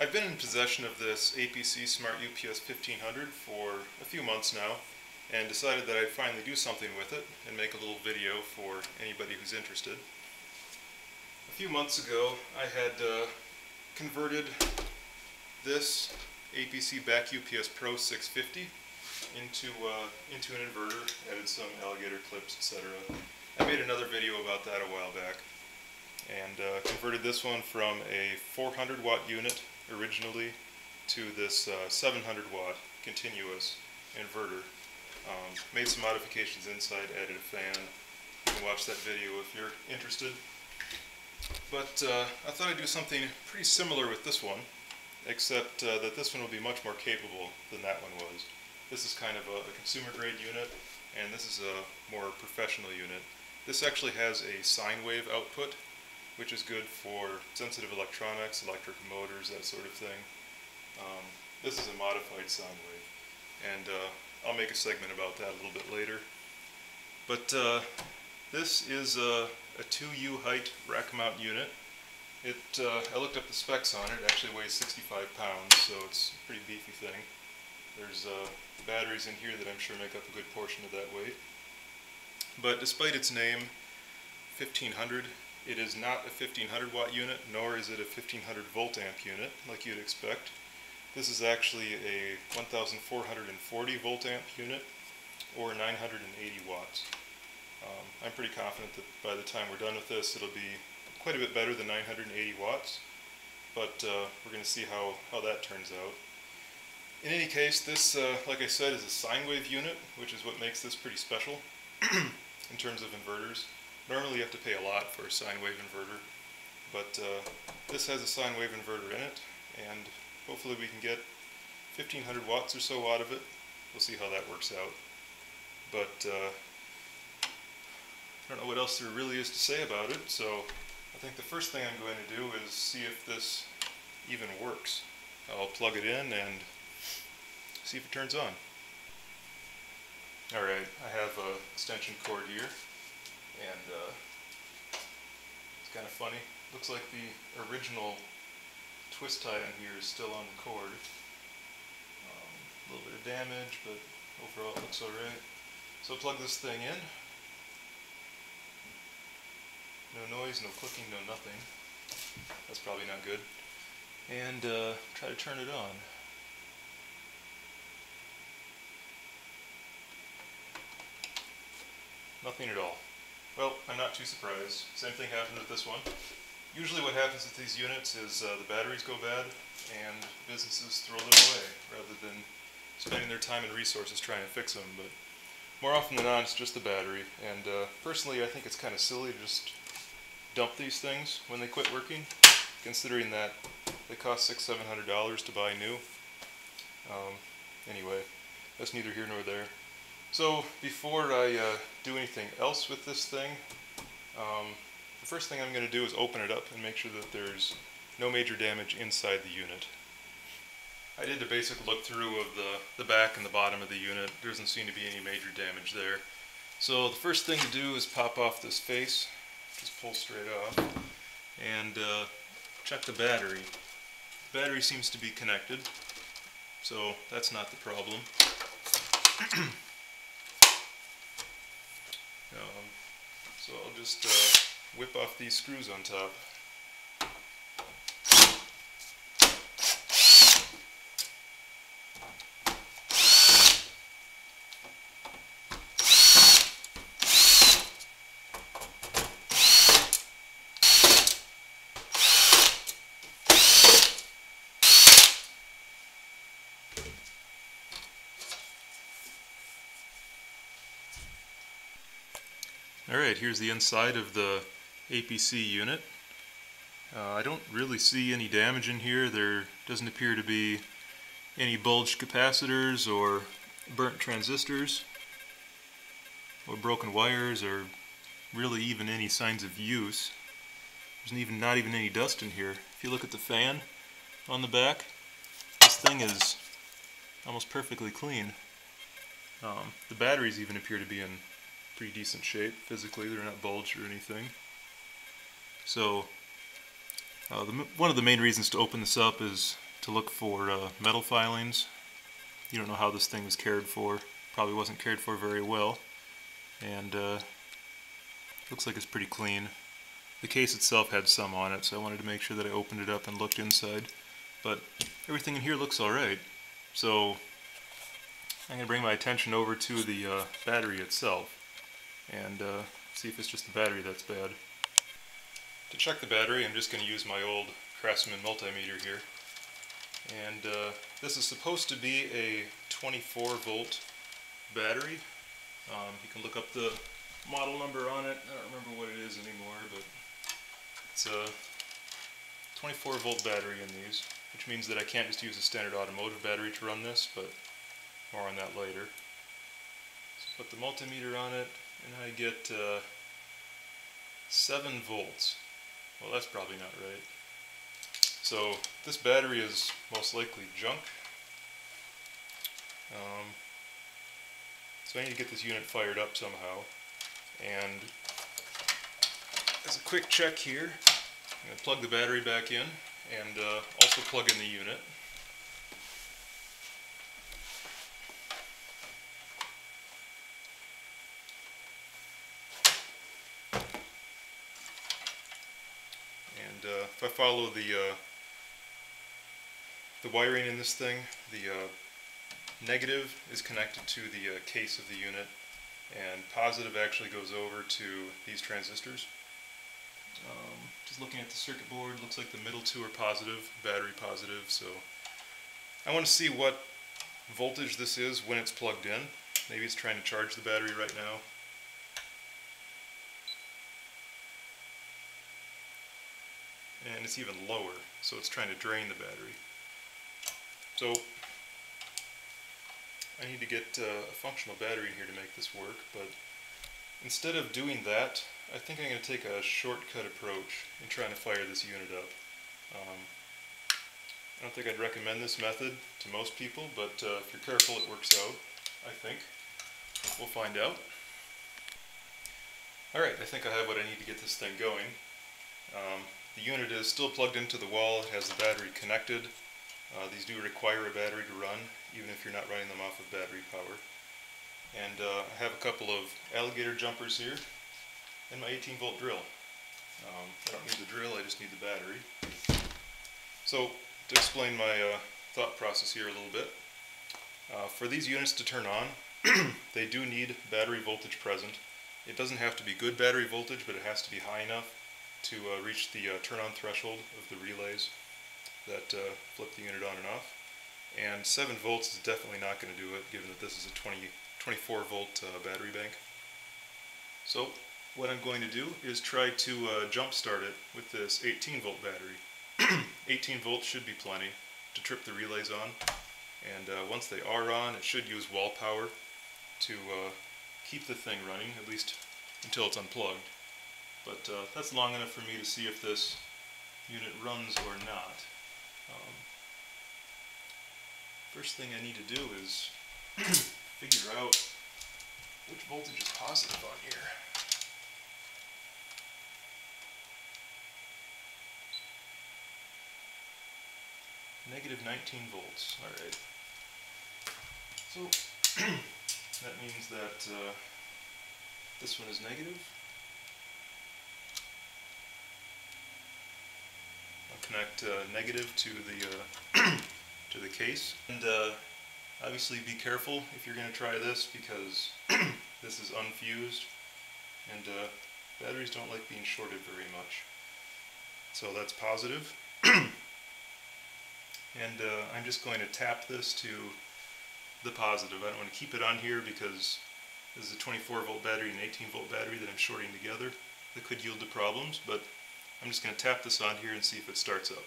I've been in possession of this APC Smart UPS 1500 for a few months now, and decided that I'd finally do something with it and make a little video for anybody who's interested. A few months ago I had converted this APC Back UPS Pro 650 into an inverter, added some alligator clips, etc. I made another video about that a while back, and converted this one from a 400 watt unit originally to this 700 watt continuous inverter. Made some modifications inside, added a fan. You can watch that video if you're interested. But I thought I'd do something pretty similar with this one, except that this one will be much more capable than that one was. This is kind of a consumer grade unit, and this is a more professional unit. This actually has a sine wave output, which is good for sensitive electronics, electric motors, that sort of thing. This is a modified sine wave, and I'll make a segment about that a little bit later. But this is a 2U height rack mount unit. I looked up the specs on it. It actually weighs 65 pounds, so it's a pretty beefy thing. There's batteries in here that I'm sure make up a good portion of that weight. But despite its name, 1500, it is not a 1500 watt unit, nor is it a 1500 volt amp unit like you'd expect. This is actually a 1440 volt amp unit, or 980 watts. I'm pretty confident that by the time we're done with this, it'll be quite a bit better than 980 watts, but we're going to see how that turns out. In any case, this, like I said, is a sine wave unit, which is what makes this pretty special in terms of inverters. Normally you have to pay a lot for a sine wave inverter, but this has a sine wave inverter in it, and hopefully we can get 1500 watts or so out of it. We'll see how that works out. But I don't know what else there really is to say about it, so I think the first thing I'm going to do is see if this even works. I'll plug it in and see if it turns on. Alright, I have an extension cord here, and it's kind of funny. Looks like the original twist tie on here is still on the cord. A little bit of damage, but overall it looks alright. So plug this thing in. No noise, no clicking, no nothing. That's probably not good. And try to turn it on. Nothing at all. Well, I'm not too surprised. Same thing happened with this one. Usually what happens with these units is the batteries go bad and businesses throw them away rather than spending their time and resources trying to fix them. But more often than not, it's just the battery. And personally, I think it's kind of silly to just dump these things when they quit working, considering that they cost $600–700 to buy new. Anyway, that's neither here nor there. So before I do anything else with this thing, the first thing I'm going to do is open it up and make sure that there's no major damage inside the unit. I did a basic look through of the back and the bottom of the unit. There doesn't seem to be any major damage there. So the first thing to do is pop off this face, just pull straight off, and check the battery. The battery seems to be connected, so that's not the problem. So I'll just whip off these screws on top. Alright, here's the inside of the APC unit. I don't really see any damage in here. There doesn't appear to be any bulged capacitors or burnt transistors or broken wires or really even any signs of use. There's not even any dust in here. If you look at the fan on the back, this thing is almost perfectly clean. The batteries even appear to be in pretty decent shape physically. They're not bulged or anything. So one of the main reasons to open this up is to look for metal filings. You don't know how this thing was cared for. Probably wasn't cared for very well, and looks like it's pretty clean. The case itself had some on it, so I wanted to make sure that I opened it up and looked inside, but everything in here looks alright. So I'm going to bring my attention over to the battery itself and see if it's just the battery that's bad. To check the battery, I'm just going to use my old Craftsman multimeter here, and this is supposed to be a 24 volt battery. You can look up the model number on it. I don't remember what it is anymore, but it's a 24 volt battery in these, which means that I can't just use a standard automotive battery to run this, but more on that later. So put the multimeter on it, and I get 7 volts. Well, that's probably not right. So this battery is most likely junk. So I need to get this unit fired up somehow. And as a quick check here, I'm going to plug the battery back in and also plug in the unit. And if I follow the wiring in this thing, the negative is connected to the case of the unit, and positive actually goes over to these transistors. Just looking at the circuit board, looks like the middle two are positive, battery positive, so I want to see what voltage this is when it's plugged in. Maybe it's trying to charge the battery right now. And it's even lower, so it's trying to drain the battery. So I need to get a functional battery in here to make this work, but instead of doing that, I think I'm going to take a shortcut approach in trying to fire this unit up. I don't think I'd recommend this method to most people, but if you're careful, it works out, I think. We'll find out. Alright, I think I have what I need to get this thing going. The unit is still plugged into the wall, it has the battery connected. These do require a battery to run, even if you're not running them off of battery power. And I have a couple of alligator jumpers here, and my 18 volt drill. I don't need the drill, I just need the battery. So, to explain my thought process here a little bit, for these units to turn on, they do need battery voltage present. It doesn't have to be good battery voltage, but it has to be high enough to reach the turn-on threshold of the relays that flip the unit on and off. And 7 volts is definitely not going to do it, given that this is a 24 volt battery bank. So what I'm going to do is try to jump start it with this 18 volt battery. 18 volts should be plenty to trip the relays on, and once they are on, it should use wall power to keep the thing running, at least until it's unplugged. But that's long enough for me to see if this unit runs or not. First thing I need to do is figure out which voltage is positive on here. Negative 19 volts, alright. So that means that this one is negative. Connect negative to the to the case, and obviously be careful if you're going to try this, because this is unfused, and batteries don't like being shorted very much. So that's positive, and I'm just going to tap this to the positive. I don't want to keep it on here because this is a 24 volt battery and 18 volt battery that I'm shorting together. That could yield to problems, but I'm just going to tap this on here and see if it starts up.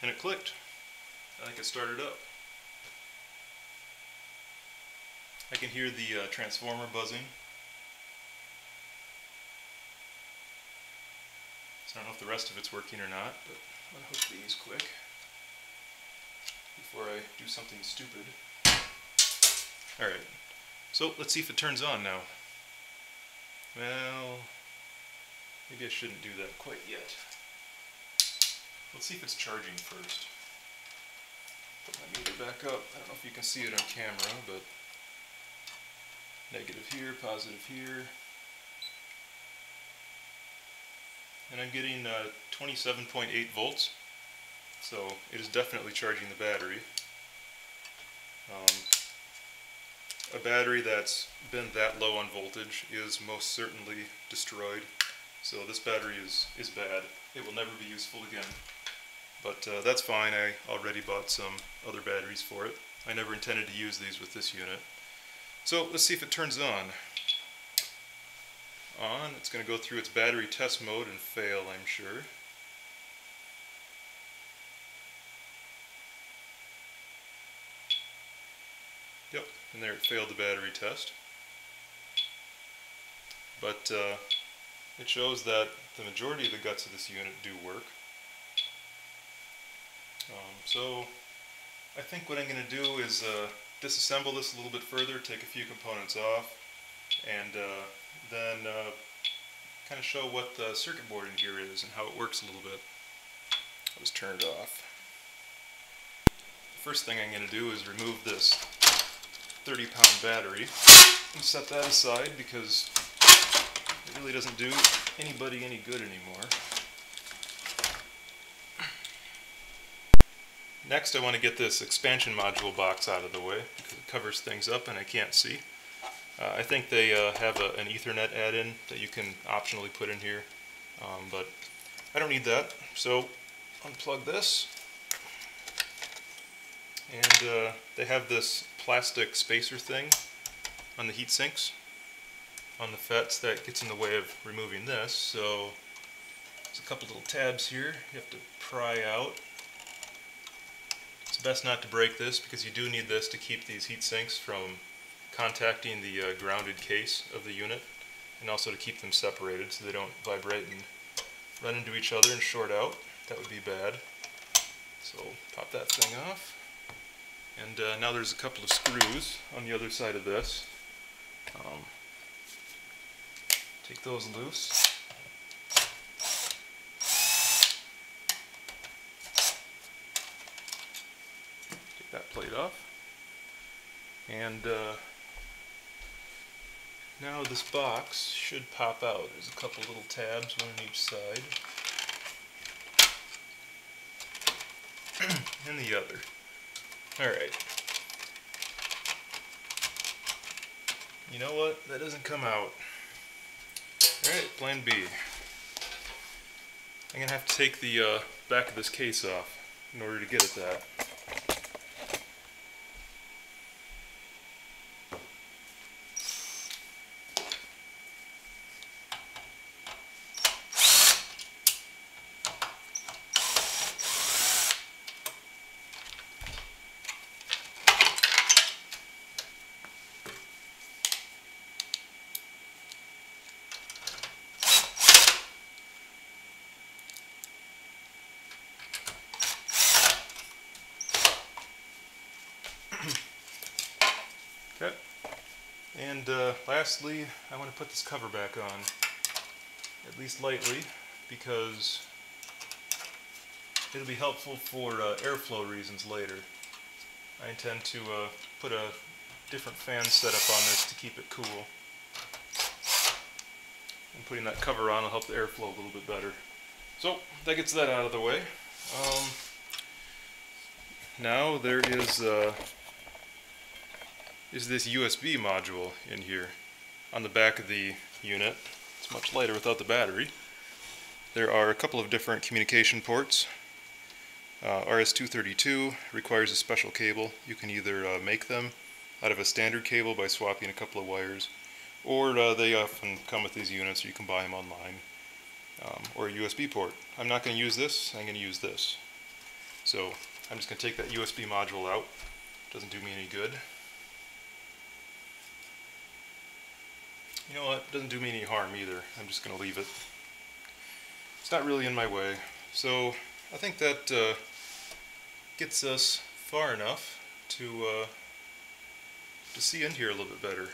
And it clicked. I think it started up. I can hear the transformer buzzing. So I don't know if the rest of it's working or not, but I'm going to hook these quick before I do something stupid. Alright, so let's see if it turns on now. Well, maybe I shouldn't do that quite yet. Let's see if it's charging first. Put my meter back up. I don't know if you can see it on camera, but negative here, positive here. And I'm getting 27.8 volts, so it is definitely charging the battery. A battery that's been that low on voltage is most certainly destroyed, so this battery is bad. It will never be useful again, but that's fine. I already bought some other batteries for it. I never intended to use these with this unit. So let's see if it turns on. It's going to go through its battery test mode and fail, I'm sure. Yep, and there it failed the battery test. But it shows that the majority of the guts of this unit do work. So I think what I'm going to do is disassemble this a little bit further, take a few components off, and then kind of show what the circuit board in here is and how it works a little bit. It was turned off. The first thing I'm going to do is remove this 30-pound battery and set that aside because it really doesn't do anybody any good anymore. Next, I want to get this expansion module box out of the way because it covers things up and I can't see. I think they have an Ethernet add-in that you can optionally put in here, but I don't need that. So unplug this, and they have this plastic spacer thing on the heat sinks, on the FETs, that gets in the way of removing this. So there's a couple little tabs here you have to pry out. It's best not to break this because you do need this to keep these heat sinks from contacting the grounded case of the unit, and also to keep them separated so they don't vibrate and run into each other and short out. That would be bad. So pop that thing off. And now there's a couple of screws on the other side of this. Take those loose. Take that plate off. And now this box should pop out. There's a couple little tabs, one on each side. And the other. Alright. You know what? That doesn't come out. Alright, plan B. I'm going to have to take the back of this case off in order to get at that. Okay. And lastly, I want to put this cover back on, at least lightly, because it'll be helpful for airflow reasons later. I intend to put a different fan setup on this to keep it cool. And putting that cover on will help the airflow a little bit better. So that gets that out of the way. Now there is this USB module in here on the back of the unit. It's much lighter without the battery. There are a couple of different communication ports. RS232 requires a special cable. You can either make them out of a standard cable by swapping a couple of wires, or they often come with these units, or you can buy them online, or a USB port. I'm not going to use this, I'm going to use this. So I'm just going to take that USB module out. It doesn't do me any good. You know what, it doesn't do me any harm either. I'm just going to leave it. It's not really in my way. So I think that gets us far enough to see in here a little bit better.